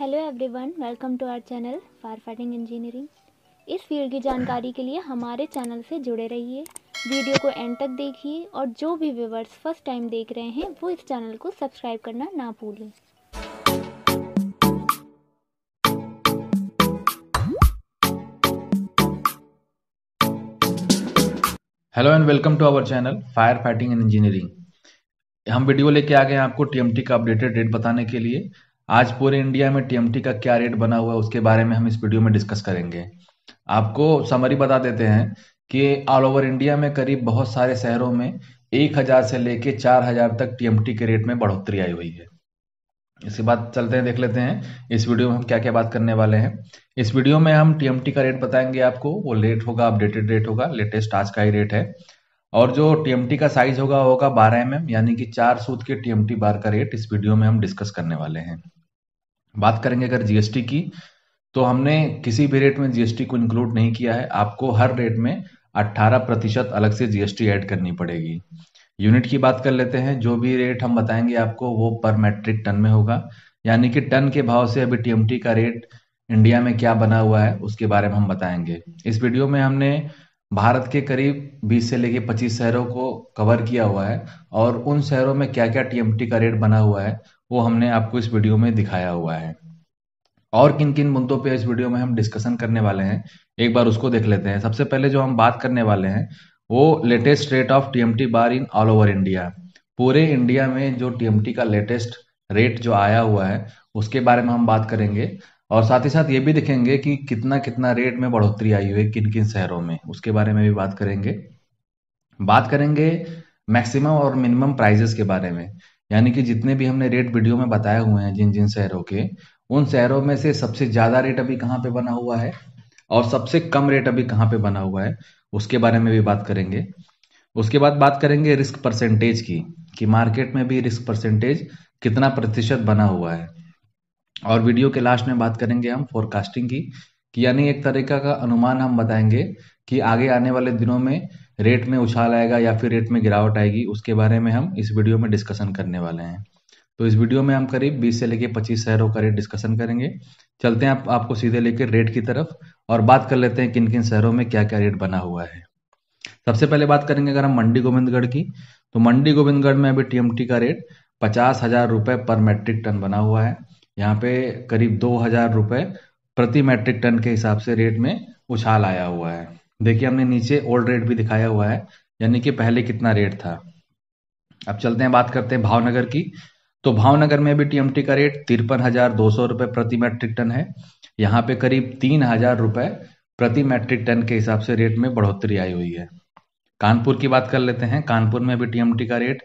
Hello everyone, welcome to our channel fire fighting engineering. इस field की जानकारी के लिए हमारे चैनल से जुड़े रहिए, वीडियो को एंड तक देखिए और जो भी व्यूवर्स फर्स्ट टाइम देख रहे हैं वो इस चैनल को सब्सक्राइब करना ना भूलें। Hello and welcome to our channel fire fighting and engineering. हम वीडियो लेके आ गए हैं आपको टीएमटी का अपडेटेड रेट बताने के लिए। आज पूरे इंडिया में टीएमटी का क्या रेट बना हुआ है उसके बारे में हम इस वीडियो में डिस्कस करेंगे। आपको समरी बता देते हैं कि ऑल ओवर इंडिया में करीब बहुत सारे शहरों में 1000 से लेके 4000 तक टीएमटी के रेट में बढ़ोतरी आई हुई है। इसके बाद चलते हैं, देख लेते हैं इस वीडियो में हम क्या क्या बात करने वाले हैं। इस वीडियो में हम टीएमटी का रेट बताएंगे आपको, वो रेट होगा अपडेटेड रेट होगा, लेटेस्ट आज का ही रेट है। और जो टीएमटी का साइज होगा 12 mm यानी कि 4 सूत के टीएमटी बार का रेट इस वीडियो में हम डिस्कस करने वाले हैं। बात करेंगे अगर जीएसटी की, तो हमने किसी भी रेट में जीएसटी को इंक्लूड नहीं किया है। आपको हर रेट में 18% अलग से जीएसटी ऐड करनी पड़ेगी। यूनिट की बात कर लेते हैं, जो भी रेट हम बताएंगे आपको वो पर मैट्रिक टन में होगा, यानी कि टन के भाव से अभी टीएमटी का रेट इंडिया में क्या बना हुआ है उसके बारे में हम बताएंगे। इस वीडियो में हमने भारत के करीब 20 से लेके 25 शहरों को कवर किया हुआ है और उन शहरों में क्या क्या टीएमटी का रेट बना हुआ है वो हमने आपको इस वीडियो में दिखाया हुआ है। और किन किन मुद्दों पे इस वीडियो में हम डिस्कशन करने वाले हैं एक बार उसको देख लेते हैं। सबसे पहले जो हम बात करने वाले हैं वो latest rate of TMT bar in all over India. पूरे इंडिया में जो टीएमटी का लेटेस्ट रेट जो आया हुआ है उसके बारे में हम बात करेंगे और साथ ही साथ ये भी देखेंगे कि कितना कितना रेट में बढ़ोतरी आई हुई है किन किन शहरों में, उसके बारे में भी बात करेंगे। बात करेंगे मैक्सिमम और मिनिमम प्राइजेस के बारे में, यानी कि जितने भी हमने रेट वीडियो में बताए हुए हैं जिन जिन शहरों के, उन शहरों में से सबसे ज्यादा रेट अभी कहाँ पे बना हुआ है और सबसे कम रेट अभी कहाँ पे बना हुआ है उसके बारे में भी बात करेंगे। उसके बाद बात करेंगे रिस्क परसेंटेज की, कि मार्केट में भी रिस्क परसेंटेज कितना प्रतिशत बना हुआ है। और वीडियो के लास्ट में बात करेंगे हम फोरकास्टिंग की, कि यानी एक तरीका का अनुमान हम बताएंगे कि आगे आने वाले दिनों में रेट में उछाल आएगा या फिर रेट में गिरावट आएगी, उसके बारे में हम इस वीडियो में डिस्कशन करने वाले हैं। तो इस वीडियो में हम करीब 20 से लेकर 25 शहरों का रेट डिस्कशन करेंगे। चलते हैं आपको सीधे लेकर रेट की तरफ और बात कर लेते हैं किन किन शहरों में क्या क्या रेट बना हुआ है। सबसे पहले बात करेंगे अगर हम मंडी गोविंदगढ़ की, तो मंडी गोविंदगढ़ में अभी टीएमटी का रेट 50,000 रुपये पर मैट्रिक टन बना हुआ है। यहाँ पे करीब 2,000 रुपये प्रति मैट्रिक टन के हिसाब से रेट में उछाल आया हुआ है। देखिए हमने नीचे ओल्ड रेट भी दिखाया हुआ है, यानी कि पहले कितना रेट था। अब चलते हैं, बात करते हैं भावनगर की। तो भावनगर में भी टीएमटी का रेट 53,200 रुपये प्रति मैट्रिक टन है। यहाँ पे करीब 3,000 रुपये प्रति मैट्रिक टन के हिसाब से रेट में बढ़ोतरी आई हुई है। कानपुर की बात कर लेते हैं। कानपुर में भी टीएमटी का रेट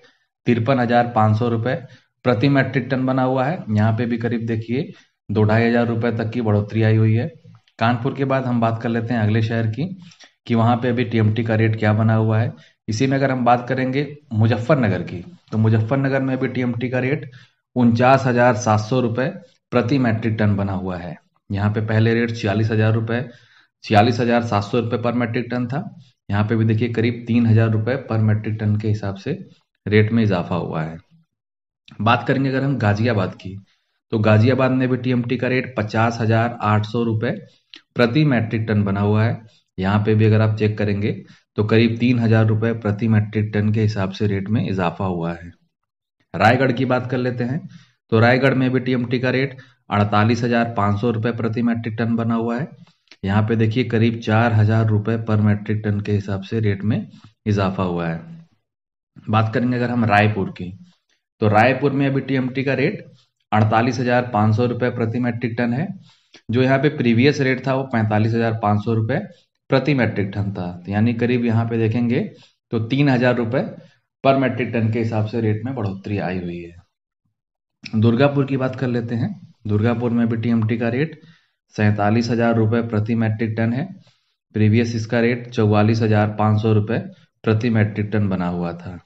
53,500 रुपये प्रति मैट्रिक टन बना हुआ है। यहाँ पे भी करीब देखिए 2-2,500 रुपये तक की बढ़ोतरी आई हुई है। कानपुर के बाद हम बात कर लेते हैं अगले शहर की, कि वहाँ पे अभी टीएमटी का रेट क्या बना हुआ है। इसी में अगर हम बात करेंगे मुजफ्फरनगर की, तो मुजफ्फरनगर में अभी टीएमटी का रेट 49,700 रुपये प्रति मैट्रिक टन बना हुआ है। यहाँ पे पहले रेट 46,000 रुपये 46,700 रुपये पर मैट्रिक टन था। यहाँ पे भी देखिए करीब 3,000 रुपये पर मैट्रिक टन के हिसाब से रेट में इजाफा हुआ है। बात करेंगे अगर हम गाजियाबाद की, तो गाजियाबाद में भी टीएमटी का रेट 50,800 रुपये प्रति मैट्रिक टन बना हुआ है। यहाँ पे भी अगर आप चेक करेंगे तो करीब 3,000 रुपये प्रति मैट्रिक टन के हिसाब से रेट में इजाफा हुआ है। रायगढ़ की बात कर लेते हैं, तो रायगढ़ में भी टीएमटी का रेट 48,500 रुपये प्रति मैट्रिक टन बना हुआ है। यहाँ पे देखिए करीब 4,000 रुपये पर मैट्रिक टन के हिसाब से रेट में इजाफा हुआ है। बात करेंगे अगर हम रायपुर की, तो रायपुर में अभी टीएमटी का रेट 48,500 रुपये प्रति मैट्रिक टन है। जो यहाँ पे प्रीवियस रेट था वो 45,500 रुपये प्रति मैट्रिक टन था, यानी करीब यहाँ पे देखेंगे तो 3,000 रुपये पर मैट्रिक टन के हिसाब से रेट में बढ़ोतरी आई हुई है। दुर्गापुर की बात कर लेते हैं। दुर्गापुर में भी टीएमटी का रेट 47,000 रुपये प्रति मैट्रिक टन है। प्रीवियस इसका रेट 44,500 रुपये प्रति मैट्रिक टन बना हुआ था।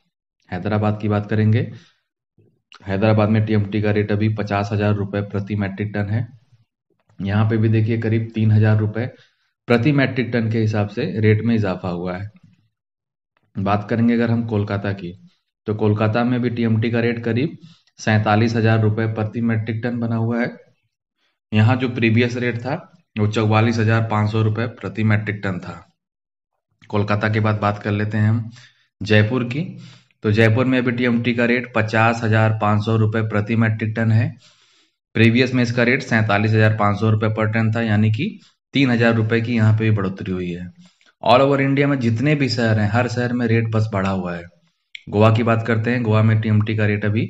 हैदराबाद की बात करेंगे, हैदराबाद में टीएमटी का रेट अभी 50,000 रुपये प्रति मैट्रिक टन है। यहाँ पे भी देखिए करीब 3,000 रुपये प्रति मैट्रिक टन के हिसाब से रेट में इजाफा हुआ है। बात करेंगे अगर हम कोलकाता की, तो कोलकाता में भी टीएमटी का रेट करीब 47,000 रुपये प्रति मैट्रिक टन बना हुआ है। यहाँ जो प्रीवियस रेट था वो 44,500 रुपये प्रति मैट्रिक टन था। कोलकाता के बाद बात कर लेते हैं हम जयपुर की। तो जयपुर में अभी टीएमटी का रेट 50,500 रुपये प्रति मैट्रिक टन है। प्रीवियस में इसका रेट 47,500 रुपये पर टन था, यानी कि 3,000 रुपये की यहाँ पे भी बढ़ोतरी हुई है। ऑल ओवर इंडिया में जितने भी शहर हैं हर शहर में रेट बस बढ़ा हुआ है। गोवा की बात करते हैं, गोवा में टीएमटी का रेट अभी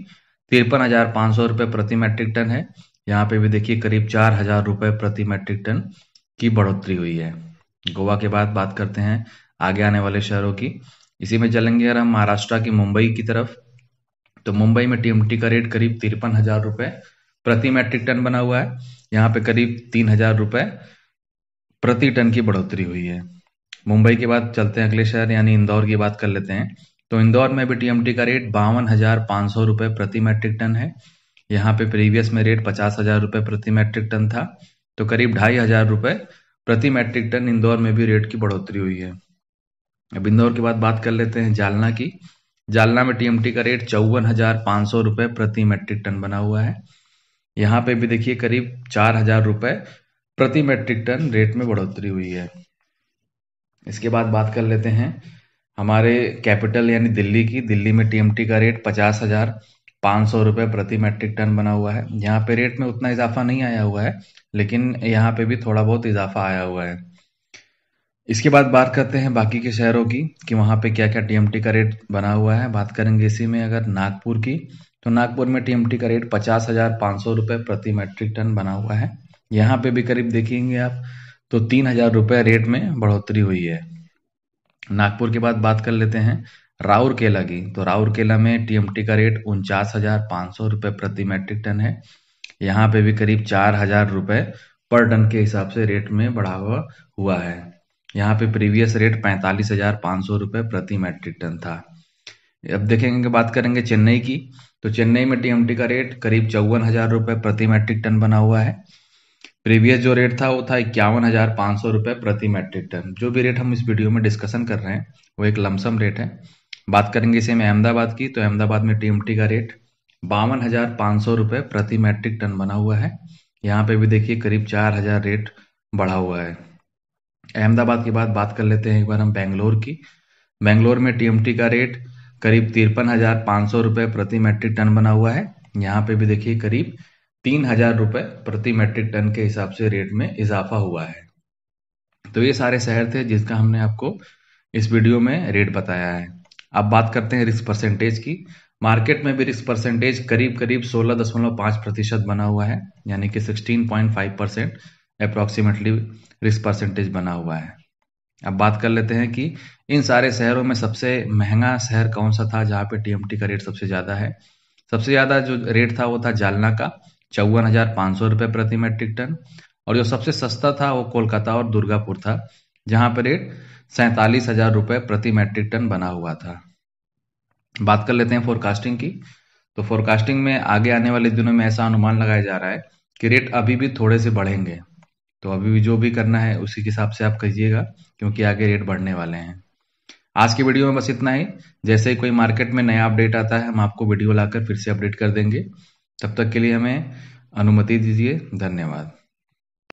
53,500 रुपये प्रति मैट्रिक टन है। यहाँ पे भी देखिए करीब 4,000 रुपये प्रति मैट्रिक टन की बढ़ोतरी हुई है। गोवा के बाद बात करते हैं आगे आने वाले शहरों की। इसी में चलेंगे अगर हम महाराष्ट्र की मुंबई की तरफ, तो मुंबई में टीएमटी का रेट करीब 53,000 रुपये प्रति मैट्रिक टन बना हुआ है। यहाँ पे करीब 3,000 रुपये प्रति टन की बढ़ोतरी हुई है। मुंबई के बाद चलते हैं अगले शहर यानी इंदौर की बात कर लेते हैं। तो इंदौर में भी टीएमटी का रेट 52,500 रुपये प्रति मैट्रिक टन है। यहाँ पे प्रीवियस में रेट 50,000 रुपये प्रति मैट्रिक टन था, तो करीब 2,500 रुपये प्रति मैट्रिक टन इंदौर में भी रेट की बढ़ोतरी हुई है। अब इंदौर के बाद बात कर लेते हैं जालना की। जालना में टीएमटी का रेट 54,500 रुपये प्रति मैट्रिक टन बना हुआ है। यहाँ पे भी देखिए करीब 4,000 रुपये प्रति मैट्रिक टन रेट में बढ़ोतरी हुई है। इसके बाद बात कर लेते हैं हमारे कैपिटल यानी दिल्ली की। दिल्ली में टीएमटी का रेट 50,500 रुपये प्रति मैट्रिक टन बना हुआ है। यहाँ पे रेट में उतना इजाफा नहीं आया हुआ है, लेकिन यहाँ पे भी थोड़ा बहुत इजाफा आया हुआ है। इसके बाद बात करते हैं बाकी के शहरों की कि वहाँ पे क्या क्या टीएमटी का रेट बना हुआ है। बात करेंगे इसी में अगर नागपुर की, तो नागपुर में टीएमटी का रेट 50,500 रुपये प्रति मैट्रिक टन बना हुआ है। यहाँ पे भी करीब देखेंगे आप तो 3,000 रुपये रेट में बढ़ोतरी हुई है। नागपुर के बाद बात कर लेते हैं राउरकेला की। तो राउरकेला में टीएमटी का रेट 49,500 रुपये प्रति मैट्रिक टन है। यहाँ पे भी करीब 4,000 रुपये पर टन के हिसाब से रेट में बढ़ावा हुआ है। यहाँ पे प्रीवियस रेट 45,500 रुपये प्रति मैट्रिक टन था। अब देखेंगे कि बात करेंगे चेन्नई की। तो चेन्नई में टीएमटी का रेट करीब 54,000 रुपये प्रति मैट्रिक टन बना हुआ है। प्रीवियस जो रेट था वो था 51,500 रुपये प्रति मैट्रिक टन। जो भी रेट हम इस वीडियो में डिस्कशन कर रहे हैं वो एक लमसम रेट है। बात करेंगे इसे में अहमदाबाद की। तो अहमदाबाद में टीएमटी का रेट 52,500 रुपये प्रति मैट्रिक टन बना हुआ है। यहाँ पे भी देखिए करीब 4,000 रेट बढ़ा हुआ है। अहमदाबाद के बाद बात कर लेते हैं एक बार हम बेंगलोर की। बेंगलोर में टीएमटी का रेट करीब 53,500 रुपये प्रति मैट्रिक टन बना हुआ है। यहाँ पे भी देखिए करीब 3,000 रुपये प्रति मैट्रिक टन के हिसाब से रेट में इजाफा हुआ है। तो ये सारे शहर थे जिसका हमने आपको इस वीडियो में रेट बताया है। अब बात करते हैं रिस्क परसेंटेज की। मार्केट में भी रिस्क परसेंटेज करीब करीब 16.5% बना हुआ है, यानी कि 16.5% अप्रॉक्सीमेटली रिस्क परसेंटेज बना हुआ है। अब बात कर लेते हैं कि इन सारे शहरों में सबसे महंगा शहर कौन सा था जहाँ पे टीएमटी का रेट सबसे ज़्यादा है। सबसे ज़्यादा जो रेट था वो था जालना का 54,500 रुपये प्रति मैट्रिक टन, और जो सबसे सस्ता था वो कोलकाता और दुर्गापुर था, जहाँ पर रेट 47,000 रुपये प्रति मैट्रिक टन बना हुआ था। बात कर लेते हैं फोरकास्टिंग की। तो फोरकास्टिंग में आगे आने वाले दिनों में ऐसा अनुमान लगाया जा रहा है कि रेट अभी भी थोड़े से बढ़ेंगे। तो अभी भी जो भी करना है उसी के हिसाब से आप करिएगा, क्योंकि आगे रेट बढ़ने वाले हैं। आज की वीडियो में बस इतना ही। जैसे ही कोई मार्केट में नया अपडेट आता है हम आपको वीडियो लाकर फिर से अपडेट कर देंगे। तब तक के लिए हमें अनुमति दीजिए। धन्यवाद।